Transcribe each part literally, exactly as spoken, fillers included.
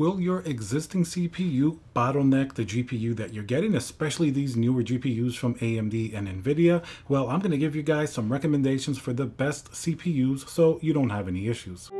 will your existing C P U bottleneck the G P U that you're getting, especially these newer G P Us from A M D and NVIDIA? Well, I'm going to give you guys some recommendations for the best C P Us so you don't have any issues.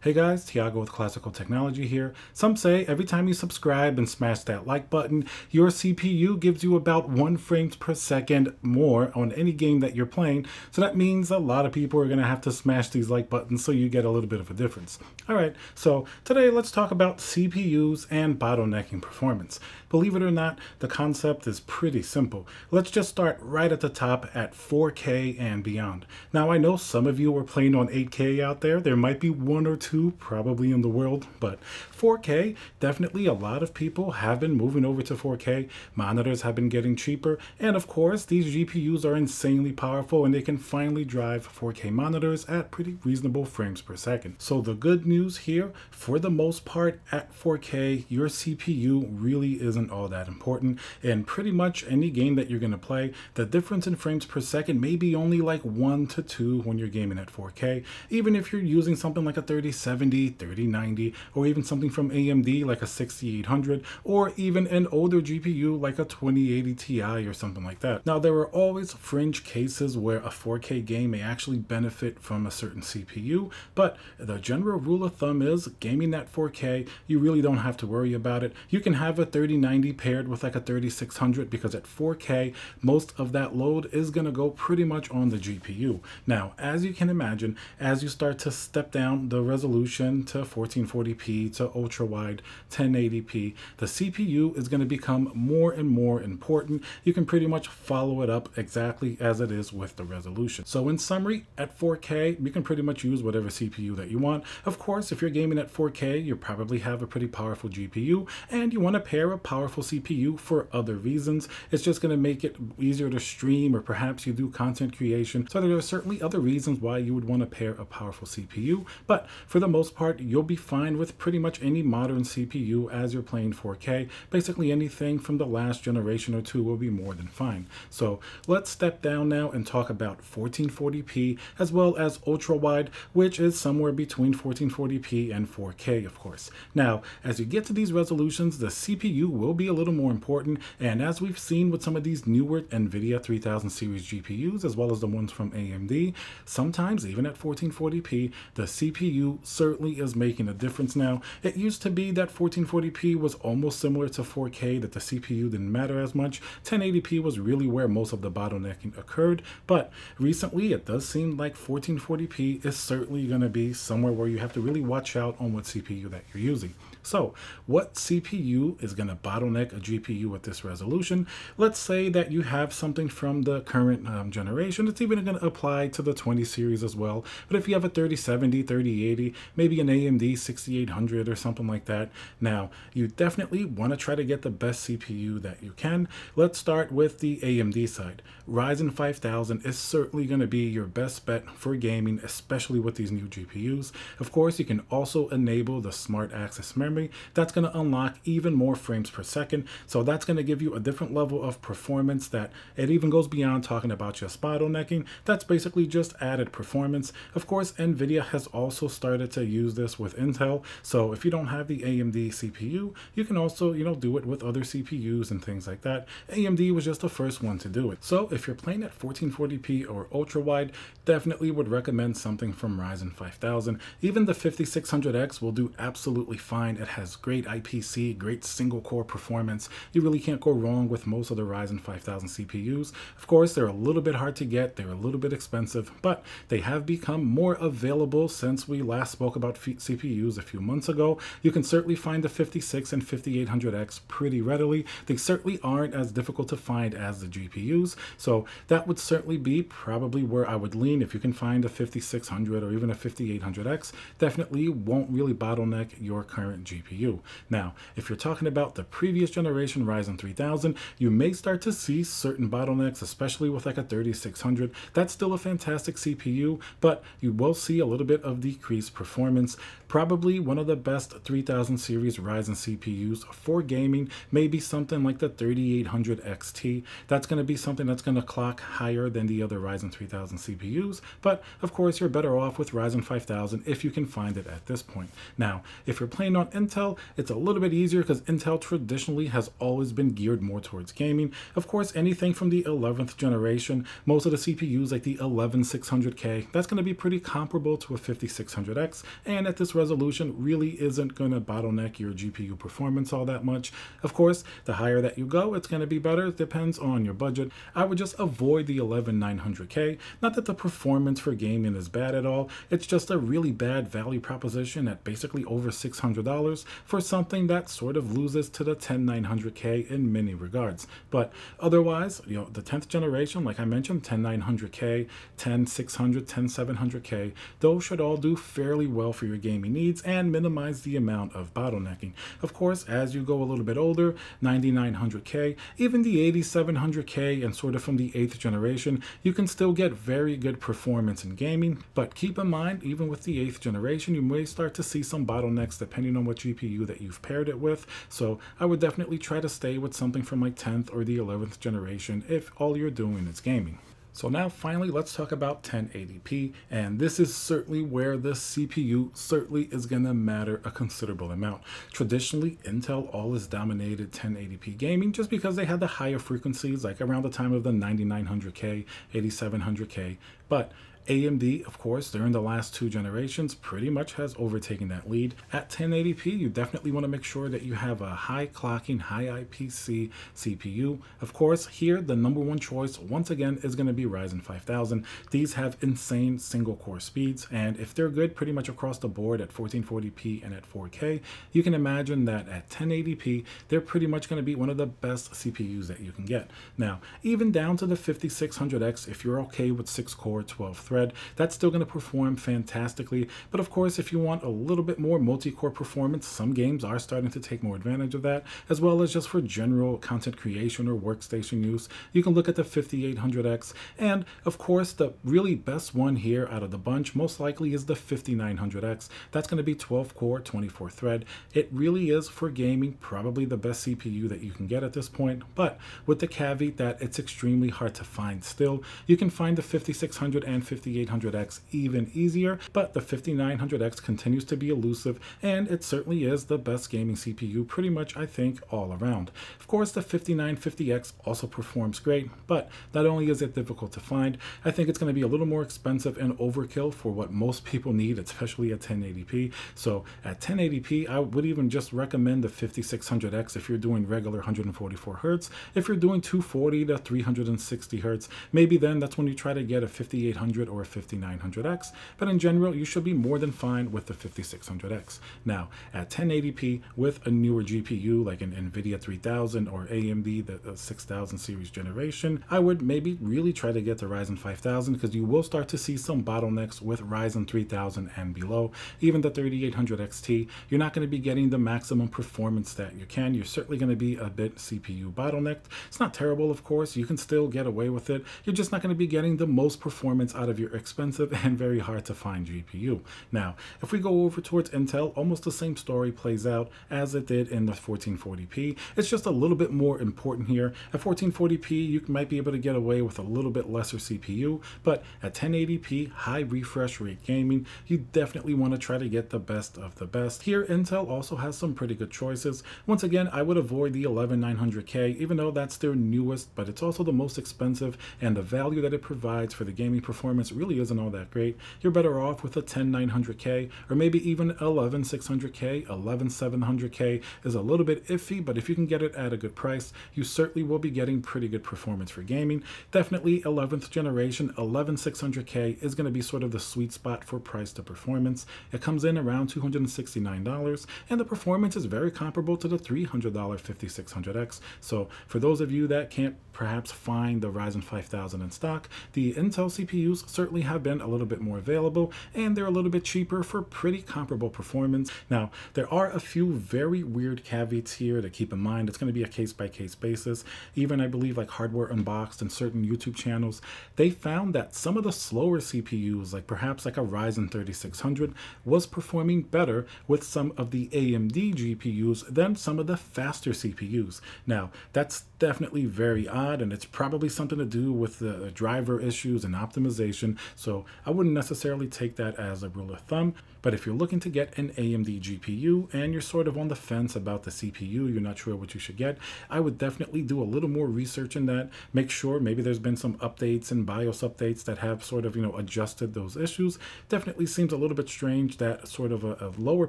Hey guys, Tiago with Classical Technology here. Some say every time you subscribe and smash that like button, your C P U gives you about one frames per second more on any game that you're playing. So that means a lot of people are going to have to smash these like buttons so you get a little bit of a difference. All right, so today let's talk about C P Us and bottlenecking performance. Believe it or not, the concept is pretty simple. Let's just start right at the top at four K and beyond. Now, I know some of you are playing on eight K out there. There might be one or two probably in the world, but four K, definitely a lot of people have been moving over to four K. Monitors have been getting cheaper, and of course these G P Us are insanely powerful and they can finally drive four K monitors at pretty reasonable frames per second. So the good news here, for the most part at four K, your C P U really isn't all that important, and pretty much any game that you're going to play, the difference in frames per second may be only like one to two when you're gaming at four K, even if you're using something like a thirty seventy, thirty ninety, or even something from A M D like a sixty-eight hundred, or even an older G P U like a twenty eighty Ti or something like that. Now, there are always fringe cases where a four K game may actually benefit from a certain C P U, but the general rule of thumb is gaming at four K, you really don't have to worry about it. You can have a thirty ninety paired with like a thirty-six hundred, because at four K, most of that load is going to go pretty much on the G P U. Now, as you can imagine, as you start to step down the resolution resolution to fourteen forty P, to ultra wide, ten eighty P, the C P U is going to become more and more important. You can pretty much follow it up exactly as it is with the resolution. So in summary, at four K, you can pretty much use whatever C P U that you want. Of course, if you're gaming at four K, you probably have a pretty powerful G P U, and you want to pair a powerful C P U for other reasons. It's just going to make it easier to stream, or perhaps you do content creation. So there are certainly other reasons why you would want to pair a powerful C P U, but for the most part, you'll be fine with pretty much any modern C P U as you're playing four K. Basically anything from the last generation or two will be more than fine. So let's step down now and talk about fourteen forty P as well as ultra wide, which is somewhere between fourteen forty P and four K, of course. Now, as you get to these resolutions, the C P U will be a little more important, and as we've seen with some of these newer NVIDIA three thousand series G P Us as well as the ones from A M D, sometimes even at fourteen forty P, the C P U certainly is making a difference now. It used to be that fourteen forty P was almost similar to four K, that the C P U didn't matter as much. ten eighty P was really where most of the bottlenecking occurred, but recently it does seem like fourteen forty P is certainly going to be somewhere where you have to really watch out on what C P U that you're using. So what C P U is going to bottleneck a G P U at this resolution? Let's say that you have something from the current um, generation. It's even going to apply to the twenty series as well. But if you have a thirty seventy, thirty eighty, maybe an A M D sixty-eight hundred or something like that. Now, you definitely want to try to get the best C P U that you can. Let's start with the A M D side. Ryzen five thousand is certainly going to be your best bet for gaming, especially with these new G P Us. Of course, you can also enable the smart access memory. That's going to unlock even more frames per second. So that's going to give you a different level of performance that it even goes beyond talking about just bottlenecking. That's basically just added performance. Of course, NVIDIA has also started to use this with Intel, so if you don't have the A M D C P U, you can also, you know, do it with other C P Us and things like that. A M D was just the first one to do it. So if you're playing at fourteen forty P or ultra wide, definitely would recommend something from Ryzen five thousand. Even the fifty-six hundred X will do absolutely fine. It has great I P C, great single core performance. You really can't go wrong with most of the Ryzen five thousand C P Us. Of course, they're a little bit hard to get, they're a little bit expensive, but they have become more available since we last spoke about C P Us a few months ago. You can certainly find the fifty-six and fifty-eight hundred X pretty readily. They certainly aren't as difficult to find as the G P Us, so that would certainly be probably where I would lean. If you can find a fifty-six hundred or even a fifty-eight hundred X, definitely won't really bottleneck your current G P U. Now, if you're talking about the previous generation Ryzen three thousand, you may start to see certain bottlenecks, especially with like a thirty-six hundred. That's still a fantastic C P U, but you will see a little bit of decrease performance. Probably one of the best three thousand series Ryzen C P Us for gaming, maybe something like the thirty-eight hundred X T. That's going to be something that's going to clock higher than the other Ryzen three thousand C P Us, but of course you're better off with Ryzen five thousand if you can find it at this point. Now, if you're playing on Intel, it's a little bit easier because Intel traditionally has always been geared more towards gaming. Of course, anything from the eleventh generation, most of the C P Us like the eleven six hundred K, that's going to be pretty comparable to a fifty-six hundred X, and at this resolution really isn't going to bottleneck your G P U performance all that much. Of course, the higher that you go, it's going to be better. It depends on your budget. I would just avoid the eleven nine hundred K. Not that the performance for gaming is bad at all. It's just a really bad value proposition at basically over six hundred dollars for something that sort of loses to the ten nine hundred K in many regards. But otherwise, you know, the tenth generation, like I mentioned, ten nine hundred K, ten six hundred, ten seven hundred K, those should all do fairly well for your gaming needs and minimize the amount of bottlenecking. Of course, as you go a little bit older, ninety-nine hundred K, even the eighty-seven hundred K, and sort of from the eighth generation, you can still get very good performance in gaming. But keep in mind, even with the eighth generation, you may start to see some bottlenecks depending on what G P U that you've paired it with. So I would definitely try to stay with something from like tenth or the eleventh generation if all you're doing is gaming. So now finally, let's talk about ten eighty P, and this is certainly where the C P U certainly is going to matter a considerable amount. Traditionally, Intel always dominated ten eighty P gaming just because they had the higher frequencies, like around the time of the ninety-nine hundred K, eighty-seven hundred K, but A M D, of course, during the last two generations pretty much has overtaken that lead. At ten eighty P, you definitely want to make sure that you have a high clocking, high I P C C P U. Of course, here the number one choice once again is going to be Ryzen five thousand. These have insane single core speeds, and if they're good pretty much across the board at fourteen forty P and at four K, you can imagine that at ten eighty P, they're pretty much going to be one of the best C P Us that you can get. Now, even down to the fifty-six hundred X, if you're okay with six core, twelve threads, that's still going to perform fantastically. But of course, if you want a little bit more multi-core performance, some games are starting to take more advantage of that, as well as just for general content creation or workstation use, you can look at the fifty-eight hundred X. And of course, the really best one here out of the bunch most likely is the fifty-nine hundred X. That's going to be twelve core, twenty-four thread. It really is, for gaming, probably the best C P U that you can get at this point, but with the caveat that it's extremely hard to find still. You can find the fifty-six hundred and fifty-eight hundred X even easier, but the fifty-nine hundred X continues to be elusive, and it certainly is the best gaming C P U pretty much, I think, all around. Of course, the fifty-nine fifty X also performs great, but not only is it difficult to find, I think it's going to be a little more expensive and overkill for what most people need, especially at ten eighty P. So at ten eighty P, I would even just recommend the fifty-six hundred X if you're doing regular one forty-four hertz. If you're doing two forty to three sixty hertz, maybe then that's when you try to get a fifty-eight hundred or a fifty-nine hundred X, but in general you should be more than fine with the fifty-six hundred X. Now at ten eighty P with a newer G P U like an NVIDIA three thousand or A M D the six thousand series generation, I would maybe really try to get the Ryzen five thousand, because you will start to see some bottlenecks with Ryzen three thousand and below. Even the thirty-eight hundred X T, you're not going to be getting the maximum performance that you can. You're certainly going to be a bit C P U bottlenecked. It's not terrible, of course, you can still get away with it. You're just not going to be getting the most performance out of your expensive and very hard to find G P U. Now, if we go over towards Intel, almost the same story plays out as it did in the fourteen forty P. It's just a little bit more important here. At fourteen forty P, you might be able to get away with a little bit lesser C P U, but at ten eighty P, high refresh rate gaming, you definitely want to try to get the best of the best. Here, Intel also has some pretty good choices. Once again, I would avoid the eleven nine hundred K, even though that's their newest, but it's also the most expensive, and the value that it provides for the gaming performance really isn't all that great. You're better off with a ten nine hundred K, or maybe even eleven six hundred K. eleven seven hundred K is a little bit iffy, but if you can get it at a good price, you certainly will be getting pretty good performance for gaming. Definitely eleventh generation eleven six hundred K is going to be sort of the sweet spot for price to performance. It comes in around two hundred sixty-nine dollars, and the performance is very comparable to the three hundred dollar fifty-six hundred X. So for those of you that can't perhaps find the Ryzen five thousand in stock, the Intel C P Us certainly have been a little bit more available, and they're a little bit cheaper for pretty comparable performance. Now, there are a few very weird caveats here to keep in mind. It's going to be a case-by-case basis. Even, I believe, like Hardware Unboxed and certain YouTube channels, they found that some of the slower C P Us, like perhaps like a Ryzen thirty-six hundred, was performing better with some of the A M D G P Us than some of the faster C P Us. Now, that's definitely very odd, and it's probably something to do with the driver issues and optimization, so I wouldn't necessarily take that as a rule of thumb. But if you're looking to get an A M D G P U and you're sort of on the fence about the C P U, you're not sure what you should get, I would definitely do a little more research in that. Make sure maybe there's been some updates and BIOS updates that have sort of, you know, adjusted those issues. Definitely seems a little bit strange that sort of a, a lower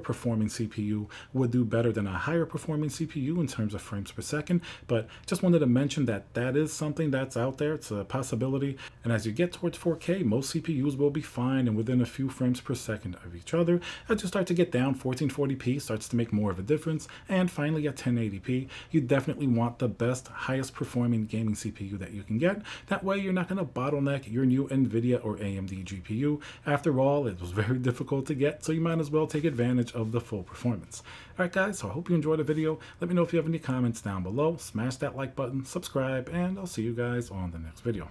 performing C P U would do better than a higher performing C P U in terms of frames per second, but just wanted to mention that that is something that's out there. It's a possibility, and as you get towards four K, most C P Us will be fine and within a few frames per second of each other. Other, as you start to get down, fourteen forty p starts to make more of a difference, and finally at ten eighty p, you definitely want the best, highest performing gaming C P U that you can get. That way you're not going to bottleneck your new NVIDIA or A M D G P U. After all, it was very difficult to get, so you might as well take advantage of the full performance. Alright guys, so I hope you enjoyed the video. Let me know if you have any comments down below, smash that like button, subscribe, and I'll see you guys on the next video.